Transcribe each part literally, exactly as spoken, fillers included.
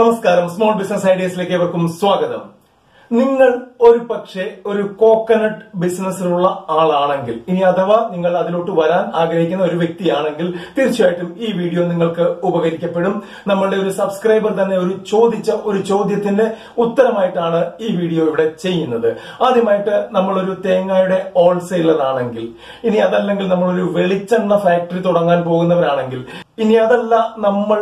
നമസ്കാരം small business ഐഡിയസിലേക്ക് ഏവർക്കും സ്വാഗതം. നിങ്ങൾ ഒരു പക്ഷേ ഒരു കോക്കനട്ട് ബിസിനസ്സിലുള്ള ആളാണെങ്കിൽ, ഇനി അഥവാ നിങ്ങൾ അതിലോട്ട് വരാൻ ആഗ്രഹിക്കുന്ന ഒരു വ്യക്തിയാണെങ്കിൽ തീർച്ചയായിട്ടും ഈ വീഡിയോ നിങ്ങൾക്ക് ഉപകരിക്കപ്പെടും. നമ്മളുടെ ഒരു സബ്സ്ക്രൈബർ തന്നെ ഒരു ചോദിച്ച ഒരു ചോദ്യത്തിന്റെ ഉത്തരമായിട്ടാണ് ഈ വീഡിയോ ഇവിടെ ചെയ്യുന്നത്. ആദ്യമായിട്ട് നമ്മളൊരു തേങ്ങയുടെ ഹോൾസെയിലർ ആണെങ്കിൽ, ഇനി അതല്ലെങ്കിൽ നമ്മളൊരു വെളിച്ചെണ്ണ ഫാക്ടറി തുടങ്ങാൻ പോകുന്നവരാണെങ്കിൽ, ഇനി അതല്ല നമ്മൾ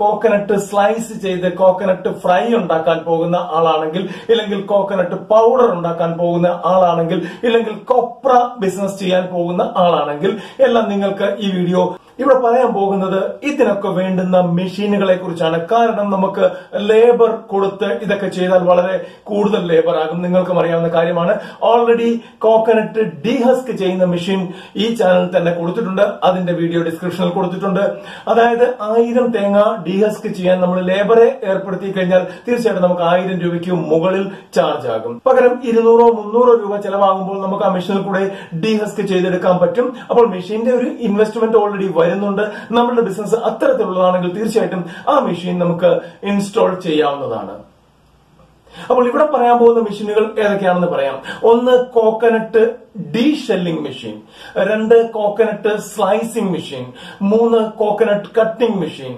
കോക്കനട്ട് സ്ലൈസ് ചെയ്ത് കോക്കനട്ട് ഫ്രൈ ഉണ്ടാക്കാൻ പോകുന്ന ആളാണെങ്കിൽ, ഇല്ലെങ്കിൽ കോക്കനട്ട് പൗഡർ ഉണ്ടാക്കാൻ പോകുന്ന ആളാണെങ്കിൽ, ഇല്ലെങ്കിൽ കൊപ്ര ബിസിനസ് ചെയ്യാൻ പോകുന്ന ആളാണെങ്കിൽ എല്ലാം നിങ്ങൾക്ക് ഈ വീഡിയോ ഇവിടെ പറയാൻ പോകുന്നത് ഇതിനൊക്കെ വേണ്ടുന്ന മെഷീനുകളെ കുറിച്ചാണ്. കാരണം നമുക്ക് ലേബർ കൊടുത്ത് ഇതൊക്കെ ചെയ്താൽ വളരെ കൂടുതൽ ലേബർ ആകും. നിങ്ങൾക്കും അറിയാവുന്ന കാര്യമാണ്. ഓൾറെഡി കോക്കനട്ട് ഡീഹസ്ക് ചെയ്യുന്ന മെഷീൻ ഈ ചാനൽ തന്നെ കൊടുത്തിട്ടുണ്ട്, അതിന്റെ വീഡിയോ ഡിസ്ക്രിപ്ഷനിൽ കൊടുത്തിട്ടുണ്ട്. അതായത് ആയിരം തേങ്ങ ഡീഹസ്ക് ചെയ്യാൻ നമ്മൾ ലേബറെ ഏർപ്പെടുത്തി കഴിഞ്ഞാൽ തീർച്ചയായിട്ടും നമുക്ക് ആയിരം രൂപയ്ക്ക് മുകളിൽ ചാർജ് ആകും. പകരം ഇരുന്നൂറോ മുന്നൂറോ രൂപ ചെലവാകുമ്പോൾ നമുക്ക് ആ മെഷീനിൽ കൂടെ ഡീഹസ്ക് ചെയ്തെടുക്കാൻ പറ്റും. അപ്പോൾ മെഷീന്റെ ഒരു ഇൻവെസ്റ്റ്മെന്റ് ഓൾറെഡി വരുന്നുണ്ട്. നമ്മുടെ ബിസിനസ് അത്തരത്തിലുള്ളതാണെങ്കിൽ തീർച്ചയായിട്ടും ആ മെഷീൻ നമുക്ക് ഇൻസ്റ്റാൾ ചെയ്യാവുന്നതാണ്. അപ്പോൾ ഇവിടെ പറയാൻ പോകുന്ന മെഷീനുകൾ ഏതൊക്കെയാണെന്ന് പറയാം. ഒന്ന് കോക്കനട്ട് ഡീഷെല്ലിംഗ് മെഷീൻ, രണ്ട് കോക്കനട്ട് സ്ലൈസിംഗ് മെഷീൻ, മൂന്ന് കോക്കനട്ട് കട്ടിംഗ് മെഷീൻ,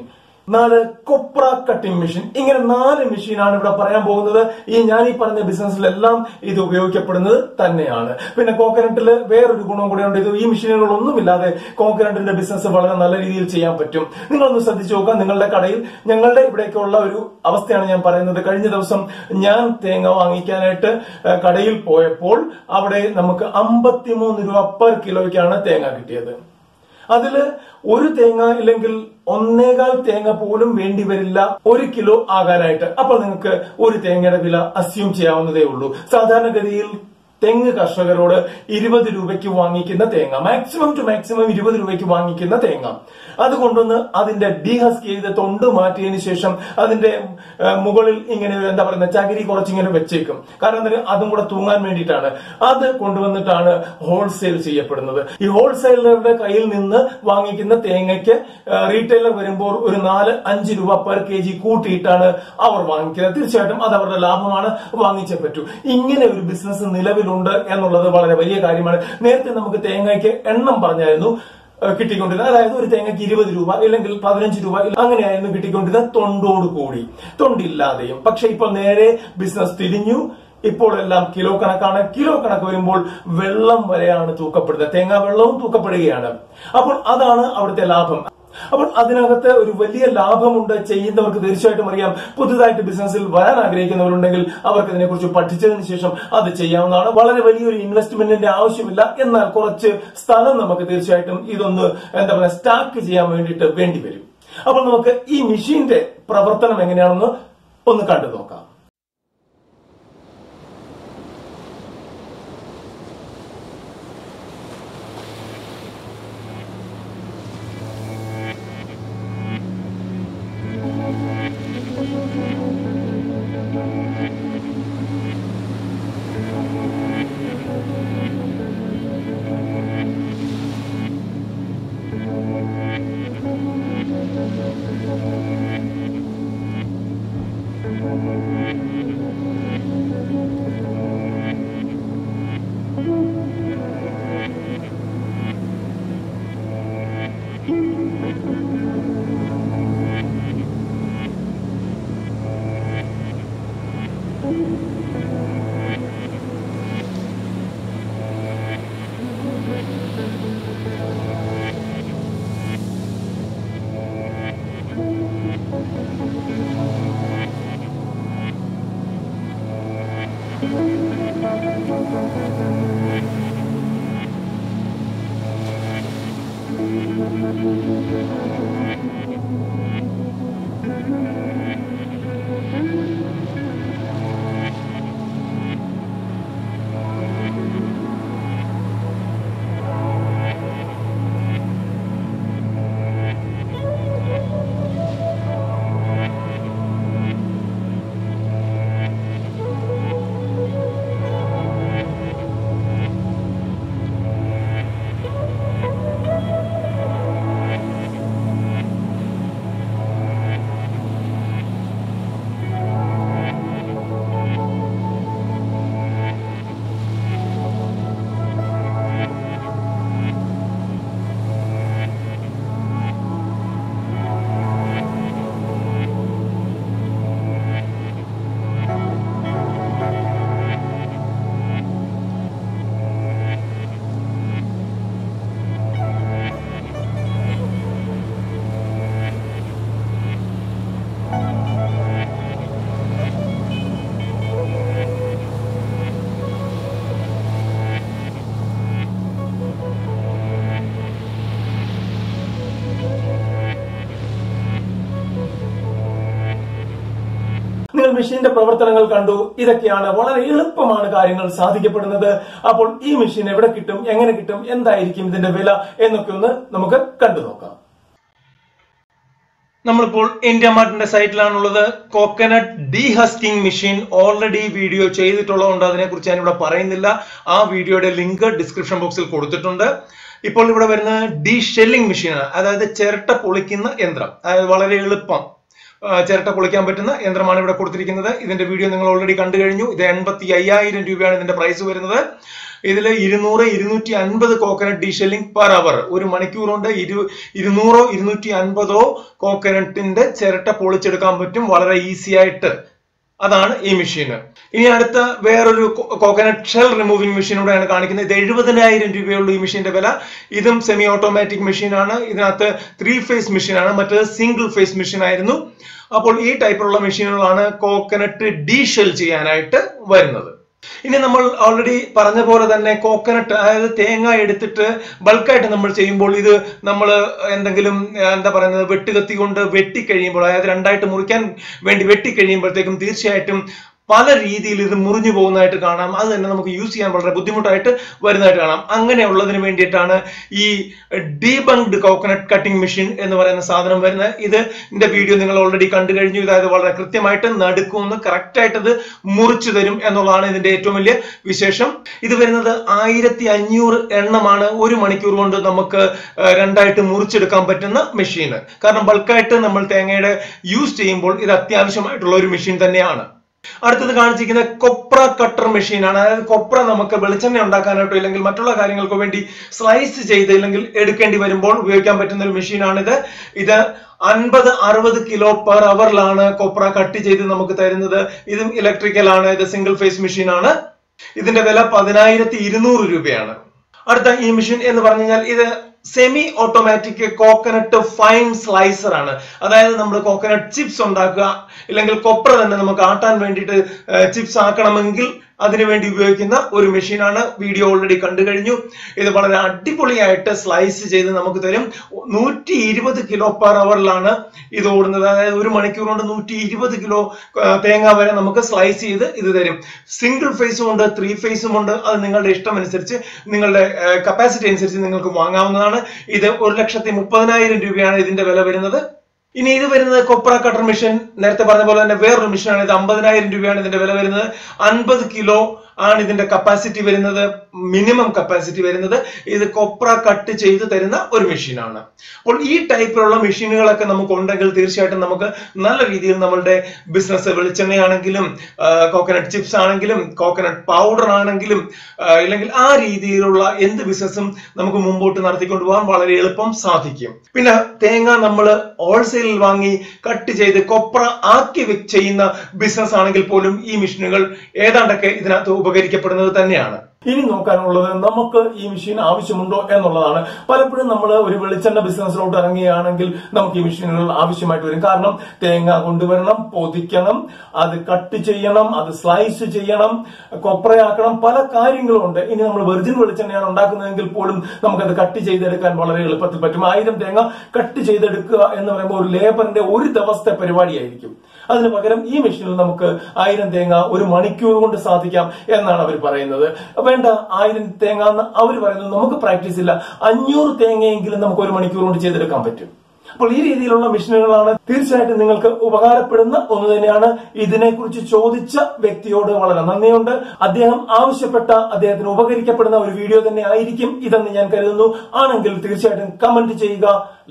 നാല് കൊപ്ര കട്ടിംഗ് മെഷീൻ. ഇങ്ങനെ നാല് മെഷീനാണ് ഇവിടെ പറയാൻ പോകുന്നത്. ഈ ഞാൻ ഈ പറഞ്ഞ ബിസിനസ്സിലെല്ലാം ഇത് ഉപയോഗിക്കപ്പെടുന്നത് തന്നെയാണ്. പിന്നെ കോക്കനട്ടിൽ വേറൊരു ഗുണം കൂടെയുണ്ട്. ഇത് ഈ മെഷീനുകളൊന്നും ഇല്ലാതെ കോക്കനട്ടിന്റെ ബിസിനസ് വളരെ നല്ല രീതിയിൽ ചെയ്യാൻ പറ്റും. നിങ്ങളൊന്ന് ശ്രദ്ധിച്ചു നോക്കുക. നിങ്ങളുടെ കടയിൽ, ഞങ്ങളുടെ ഇവിടേക്കുള്ള ഒരു അവസ്ഥയാണ് ഞാൻ പറയുന്നത്. കഴിഞ്ഞ ദിവസം ഞാൻ തേങ്ങ വാങ്ങിക്കാനായിട്ട് കടയിൽ പോയപ്പോൾ അവിടെ നമുക്ക് അമ്പത്തിമൂന്ന് രൂപ പെർ കിലോയ്ക്കാണ് തേങ്ങ കിട്ടിയത്. അതില് ഒരു തേങ്ങ ഇല്ലെങ്കിൽ ഒന്നേകാൽ തേങ്ങ പോലും വേണ്ടി വരില്ല ഒരു കിലോ ആകാനായിട്ട്. അപ്പോൾ നിങ്ങൾക്ക് ഒരു തേങ്ങയുടെ വില അസ്യൂം ചെയ്യാവുന്നതേ ഉള്ളൂ. സാധാരണഗതിയിൽ തെങ്ങ് കർഷകരോട് ഇരുപത് രൂപയ്ക്ക് വാങ്ങിക്കുന്ന തേങ്ങ, മാക്സിമം ടു മാക്സിമം ഇരുപത് രൂപയ്ക്ക് വാങ്ങിക്കുന്ന തേങ്ങ, അതുകൊണ്ടൊന്ന് അതിന്റെ ഡീഹസ്ക് ചെയ്ത് തൊണ്ട് മാറ്റിയതിനു ശേഷം അതിന്റെ മുകളിൽ ഇങ്ങനെ എന്താ പറയുന്ന ചകിരി കുറച്ചിങ്ങനെ വെച്ചേക്കും. കാരണം അതും കൂടെ തൂങ്ങാൻ വേണ്ടിയിട്ടാണ്. അത് കൊണ്ടുവന്നിട്ടാണ് ഹോൾസെയിൽ ചെയ്യപ്പെടുന്നത്. ഈ ഹോൾസെയിലറുടെ കയ്യിൽ നിന്ന് വാങ്ങിക്കുന്ന തേങ്ങയ്ക്ക് റീറ്റെയിലർ വരുമ്പോൾ ഒരു നാല് അഞ്ച് രൂപ പെർ കെ ജി കൂട്ടിയിട്ടാണ് അവർ വാങ്ങിക്കുന്നത്. തീർച്ചയായിട്ടും അത് അവരുടെ ലാഭമാണ്, വാങ്ങിച്ചേ പറ്റൂ. ഇങ്ങനെ ഒരു ബിസിനസ് നിലവിൽ ഉണ്ട് എന്നുള്ളത് വളരെ വലിയ കാര്യമാണ്. നേരത്തെ നമുക്ക് തേങ്ങയ്ക്ക് എണ്ണം പറഞ്ഞായിരുന്നു കിട്ടിക്കൊണ്ടിരുന്നത്. അതായത് ഒരു തേങ്ങയ്ക്ക് ഇരുപത് രൂപ ഇല്ലെങ്കിൽ പതിനഞ്ച് രൂപ അങ്ങനെയായിരുന്നു കിട്ടിക്കൊണ്ടിരുന്നത്, തൊണ്ടോട് കൂടി, തൊണ്ടില്ലാതെയും. പക്ഷെ ഇപ്പോൾ നേരെ ബിസിനസ് തിരിഞ്ഞു. ഇപ്പോൾ എല്ലാം കിലോ കണക്കാണ്. കിലോ കണക്ക് വരുമ്പോൾ വെള്ളം വരെയാണ് തൂക്കപ്പെടുന്നത്. തേങ്ങാ വെള്ളവും തൂക്കപ്പെടുകയാണ്. അപ്പോൾ അതാണ് അവിടുത്തെ ലാഭം. അപ്പോൾ അതിനകത്ത് ഒരു വലിയ ലാഭമുണ്ട്. ചെയ്യുന്നവർക്ക് തീർച്ചയായിട്ടും അറിയാം. പുതുതായിട്ട് ബിസിനസ്സിൽ വരാൻ ആഗ്രഹിക്കുന്നവരുണ്ടെങ്കിൽ അവർക്ക് ഇതിനെക്കുറിച്ച് പഠിച്ചതിന് ശേഷം അത് ചെയ്യാവുന്നതാണ്. വളരെ വലിയൊരു ഇൻവെസ്റ്റ്മെന്റിന്റെ ആവശ്യമില്ല. എന്നാൽ കുറച്ച് സ്ഥലം നമുക്ക് തീർച്ചയായിട്ടും ഇതൊന്ന് എന്താ പറയുക സ്റ്റാക്ക് ചെയ്യാൻ വേണ്ടിയിട്ട് വേണ്ടി വരും. അപ്പോൾ നമുക്ക് ഈ മെഷീന്റെ പ്രവർത്തനം എങ്ങനെയാണെന്ന് ഒന്ന് കണ്ടു നോക്കാം. മെഷീന്റെ പ്രവർത്തനങ്ങൾ കണ്ടു. ഇതൊക്കെയാണ് വളരെ എളുപ്പമാണ് കാര്യങ്ങൾ സാധിക്കപ്പെടുന്നത്. അപ്പോൾ ഈ മെഷീൻ എവിടെ കിട്ടും, എങ്ങനെ കിട്ടും, എന്തായിരിക്കും ഇതിന്റെ വില എന്നൊക്കെ ഒന്ന് നമുക്ക് കണ്ടു നോക്കാം. നമ്മളിപ്പോൾ ഇന്ത്യ മാർട്ടിന്റെ സൈറ്റിലാണുള്ളത്. Coconut dehusking machine already video ചെയ്തിട്ടുള്ളതുകൊണ്ട് അതിനെക്കുറിച്ച് ഞാനിവിടെ പറയുന്നില്ല. ആ വീഡിയോയുടെ ലിങ്ക് ഡിസ്ക്രിപ്ഷൻ ബോക്സിൽ കൊടുത്തിട്ടുണ്ട്. ഇപ്പോൾ ഇവിടെ വരുന്നത് ഡീ ഷെല്ലിംഗ് മെഷീനാണ്, അതായത് ചിരട്ട പൊളിക്കുന്ന യന്ത്രം. അതായത് വളരെ എളുപ്പം ചിരട്ട പൊളിക്കാൻ പറ്റുന്ന യന്ത്രമാണ് ഇവിടെ കൊടുത്തിരിക്കുന്നത്. ഇതിന്റെ വീഡിയോ നിങ്ങൾ ഓൾറെഡി കണ്ടു കഴിഞ്ഞു. ഇത് എൺപത്തി അയ്യായിരം രൂപയാണ് ഇതിന്റെ പ്രൈസ് വരുന്നത്. ഇതിൽ ഇരുന്നൂറ് ഇരുന്നൂറ്റി അൻപത് കോക്കനട്ട് ഡീഷെല്ലിംഗ് പെർ അവർ. ഒരു മണിക്കൂറുണ്ട് ഇരു ഇരുന്നൂറോ ഇരുന്നൂറ്റി അൻപതോ കോക്കനട്ടിന്റെ ചിരട്ട പൊളിച്ചെടുക്കാൻ പറ്റും വളരെ ഈസി ആയിട്ട്. അതാണ് ഈ മെഷീന്. ഇനി അടുത്ത വേറൊരു കോക്കനട്ട് ഷെൽ റിമൂവിംഗ് മെഷീനോടെയാണ് കാണിക്കുന്നത്. ഇത് എഴുപതിനായിരം രൂപയുള്ള ഈ മെഷീന്റെ വില. ഇതും സെമി ഓട്ടോമാറ്റിക് മെഷീനാണ്. ഇതിനകത്ത് ത്രീ ഫേസ് മെഷീനാണ്, മറ്റേത് സിംഗിൾ ഫേസ് മെഷീനായിരുന്നു. അപ്പോൾ ഈ ടൈപ്പിലുള്ള മെഷീനുകളാണ് കോക്കനട്ട് ഡീ ഷെൽ ചെയ്യാനായിട്ട് വരുന്നത്. ഇനി നമ്മൾ ഓൾറെഡി പറഞ്ഞ പോലെ തന്നെ കോക്കനട്ട്, അതായത് തേങ്ങ എടുത്തിട്ട് ബൾക്കായിട്ട് നമ്മൾ ചെയ്യുമ്പോൾ ഇത് നമ്മൾ എന്തെങ്കിലും എന്താ പറയുന്നത് വെട്ടുകത്തി കൊണ്ട് വെട്ടിക്കഴിയുമ്പോൾ, അതായത് രണ്ടായിട്ട് മുറിക്കാൻ വേണ്ടി വെട്ടിക്കഴിയുമ്പോഴത്തേക്കും തീർച്ചയായിട്ടും പല രീതിയിൽ ഇത് മുറിഞ്ഞു പോകുന്നതായിട്ട് കാണാം. അത് തന്നെ നമുക്ക് യൂസ് ചെയ്യാൻ വളരെ ബുദ്ധിമുട്ടായിട്ട് വരുന്നതായിട്ട് കാണാം. അങ്ങനെയുള്ളതിന് വേണ്ടിയിട്ടാണ് ഈ ഡീബങ്ക്ഡ് കോക്കനട്ട് കട്ടിംഗ് മെഷീൻ എന്ന് പറയുന്ന സാധനം വരുന്നത്. ഇതിന്റെ വീഡിയോ നിങ്ങൾ ഓൾറെഡി കണ്ടു കഴിഞ്ഞു. അതായത് വളരെ കൃത്യമായിട്ട് നടുക്കുമെന്ന് കറക്റ്റായിട്ട് ഇത് മുറിച്ചു തരും എന്നുള്ളതാണ് ഇതിന്റെ ഏറ്റവും വലിയ വിശേഷം. ഇത് വരുന്നത് ആയിരത്തി അഞ്ഞൂറ് എണ്ണമാണ്. ഒരു മണിക്കൂർ കൊണ്ട് നമുക്ക് രണ്ടായിട്ട് മുറിച്ചെടുക്കാൻ പറ്റുന്ന മെഷീന്. കാരണം ബൾക്കായിട്ട് നമ്മൾ തേങ്ങയുടെ യൂസ് ചെയ്യുമ്പോൾ ഇത് അത്യാവശ്യമായിട്ടുള്ള ഒരു മെഷീൻ തന്നെയാണ്. അടുത്തത് കാണിച്ചിരിക്കുന്ന കൊപ്ര കട്ടർ മെഷീനാണ്. അതായത് കൊപ്ര നമുക്ക് വെളിച്ചെണ്ണ ഉണ്ടാക്കാനായിട്ടോ ഇല്ലെങ്കിൽ മറ്റുള്ള കാര്യങ്ങൾക്കോ വേണ്ടി സ്ലൈസ് ചെയ്ത് ഇല്ലെങ്കിൽ എടുക്കേണ്ടി വരുമ്പോൾ ഉപയോഗിക്കാൻ പറ്റുന്ന ഒരു മെഷീനാണിത്. ഇത് അൻപത് അറുപത് കിലോ പെർ അവറിലാണ് കൊപ്ര കട്ട് ചെയ്ത് നമുക്ക് തരുന്നത്. ഇതും ഇലക്ട്രിക്കലാണ്. ഇത് സിംഗിൾ ഫേസ് മെഷീനാണ്. ഇതിന്റെ വില പതിനായിരത്തി ഇരുന്നൂറ് രൂപയാണ്. അടുത്ത ഈ മെഷീൻ എന്ന് പറഞ്ഞു കഴിഞ്ഞാൽ ഇത് semi automatic coconut fine slicer ആണ്. അതായത് നമ്മൾ കോക്കനട്ട് ചിപ്സ് ഉണ്ടാക്കുക ഇല്ലെങ്കിൽ കൊപ്ര തന്നെ നമുക്ക് ആട്ടാൻ വേണ്ടിയിട്ട് ചിപ്സ് ആക്കണമെങ്കിൽ അതിനുവേണ്ടി ഉപയോഗിക്കുന്ന ഒരു മെഷീനാണ്. വീഡിയോ ഓൾറെഡി കണ്ടു കഴിഞ്ഞു. ഇത് വളരെ അടിപൊളിയായിട്ട് സ്ലൈസ് ചെയ്ത് നമുക്ക് തരും. നൂറ്റി ഇരുപത് കിലോ പെർ അവറിലാണ് ഇത് ഓടുന്നത്. അതായത് ഒരു മണിക്കൂർ കൊണ്ട് നൂറ്റി ഇരുപത് കിലോ തേങ്ങ വരെ നമുക്ക് സ്ലൈസ് ചെയ്ത് ഇത് തരും. സിംഗിൾ ഫേസും ഉണ്ട്, ത്രീ ഫേസും ഉണ്ട്. അത് നിങ്ങളുടെ ഇഷ്ടം അനുസരിച്ച്, നിങ്ങളുടെ കപ്പാസിറ്റി അനുസരിച്ച് നിങ്ങൾക്ക് വാങ്ങാവുന്നതാണ്. ഇത് ഒരു ലക്ഷത്തി മുപ്പതിനായിരം രൂപയാണ് ഇതിന്റെ വില വരുന്നത്. ഇനി ഇത് വരുന്നത് കൊപ്ര കട്ടർ മെഷീൻ, നേരത്തെ പറഞ്ഞ പോലെ തന്നെ വേറൊരു മെഷീനാണ്. ഇത് അമ്പതിനായിരം രൂപയാണ് ഇതിന്റെ വില വരുന്നത്. അൻപത് കിലോ ആണ് ഇതിന്റെ കപ്പാസിറ്റി വരുന്നത്, മിനിമം കപ്പാസിറ്റി വരുന്നത്. ഇത് കൊപ്ര കട്ട് ചെയ്ത് തരുന്ന ഒരു മെഷീനാണ്. അപ്പോൾ ഈ ടൈപ്പിലുള്ള മെഷീനുകളൊക്കെ നമുക്ക് ഉണ്ടെങ്കിൽ തീർച്ചയായിട്ടും നമുക്ക് നല്ല രീതിയിൽ നമ്മളുടെ ബിസിനസ്, വെളിച്ചെണ്ണയാണെങ്കിലും കോക്കനട്ട് ചിപ്സ് ആണെങ്കിലും കോക്കനട്ട് പൗഡർ ആണെങ്കിലും ഇല്ലെങ്കിൽ ആ രീതിയിലുള്ള എന്ത് ബിസിനസ്സും നമുക്ക് മുമ്പോട്ട് നടത്തിക്കൊണ്ടു പോകാൻ വളരെ എളുപ്പം സാധിക്കും. പിന്നെ തേങ്ങ നമ്മൾ ഹോൾസെയിലിൽ വാങ്ങി കട്ട് ചെയ്ത് കൊപ്ര ആക്കി ചെയ്യുന്ന ബിസിനസ് ആണെങ്കിൽ പോലും ഈ മെഷീനുകൾ ഏതാണ്ടൊക്കെ ഇതിനകത്ത് ഉപകരിക്കപ്പെടുന്നത് തന്നെയാണ്. ഇനി നോക്കാനുള്ളത് നമുക്ക് ഈ മെഷീൻ ആവശ്യമുണ്ടോ എന്നുള്ളതാണ്. പലപ്പോഴും നമ്മൾ ഒരു വെളിച്ചെണ്ണ ബിസിനസ്സിലോട്ട് ഇറങ്ങുകയാണെങ്കിൽ നമുക്ക് ഈ മെഷീനുകൾ ആവശ്യമായിട്ട് വരും. കാരണം തേങ്ങ കൊണ്ടുവരണം, പൊതിക്കണം, അത് കട്ട് ചെയ്യണം, അത് സ്ലൈസ് ചെയ്യണം, കൊപ്രയാക്കണം, പല കാര്യങ്ങളുമുണ്ട്. ഇനി നമ്മൾ വെർജിൻ വെളിച്ചെണ്ണയാണ് ഉണ്ടാക്കുന്നതെങ്കിൽ പോലും നമുക്കത് കട്ട് ചെയ്തെടുക്കാൻ വളരെ എളുപ്പത്തിൽ പറ്റും. ആയിരം തേങ്ങ കട്ട് ചെയ്തെടുക്കുക എന്ന് പറയുമ്പോൾ ഒരു ലേബറിന്റെ ഒരു ദിവസത്തെ പരിപാടിയായിരിക്കും. അതിന് പകരം ഈ മെഷീനിൽ നമുക്ക് ആയിരം തേങ്ങ ഒരു മണിക്കൂർ കൊണ്ട് സാധിക്കാം എന്നാണ് അവർ പറയുന്നത്. വേണ്ട, ആയിരം തേങ്ങ എന്ന് അവർ പറയുന്നത് നമുക്ക് പ്രാക്ടീസ് ഇല്ല. അഞ്ഞൂറ് തേങ്ങയെങ്കിലും നമുക്ക് ഒരു മണിക്കൂർ കൊണ്ട് ചെയ്തെടുക്കാൻ പറ്റും. അപ്പോൾ ഈ രീതിയിലുള്ള മെഷീനുകളാണ് തീർച്ചയായിട്ടും നിങ്ങൾക്ക് ഉപകാരപ്പെടുന്ന ഒന്ന് തന്നെയാണ്. ഇതിനെക്കുറിച്ച് ചോദിച്ച വ്യക്തിയോട് വളരെ നന്ദിയുണ്ട്. അദ്ദേഹം ആവശ്യപ്പെട്ട, അദ്ദേഹത്തിന് ഉപകരിക്കപ്പെടുന്ന ഒരു വീഡിയോ തന്നെ ആയിരിക്കും ഇതെന്ന് ഞാൻ കരുതുന്നു. ആണെങ്കിൽ തീർച്ചയായിട്ടും കമന്റ് ചെയ്യുക,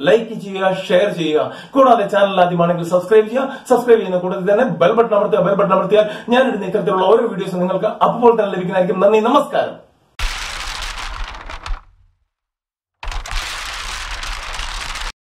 ലൈക്ക് ചെയ്യുക, ഷെയർ ചെയ്യുക. കൂടാതെ ചാനൽ ആദ്യമാണെങ്കിൽ സബ്സ്ക്രൈബ് ചെയ്യുക. സബ്സ്ക്രൈബ് ചെയ്യുന്ന കൂട്ടത്തിൽ തന്നെ ബെൽ ബട്ടൺ അമർത്തുക. ബെൽ ബട്ടൺ അമർത്തിയാൽ ഞാനിടുന്ന ഇത്തരത്തിലുള്ള ഓരോ വീഡിയോസും നിങ്ങൾക്ക് അപ്പോൾ തന്നെ ലഭിക്കുന്നതായിരിക്കും. നന്ദി, നമസ്കാരം.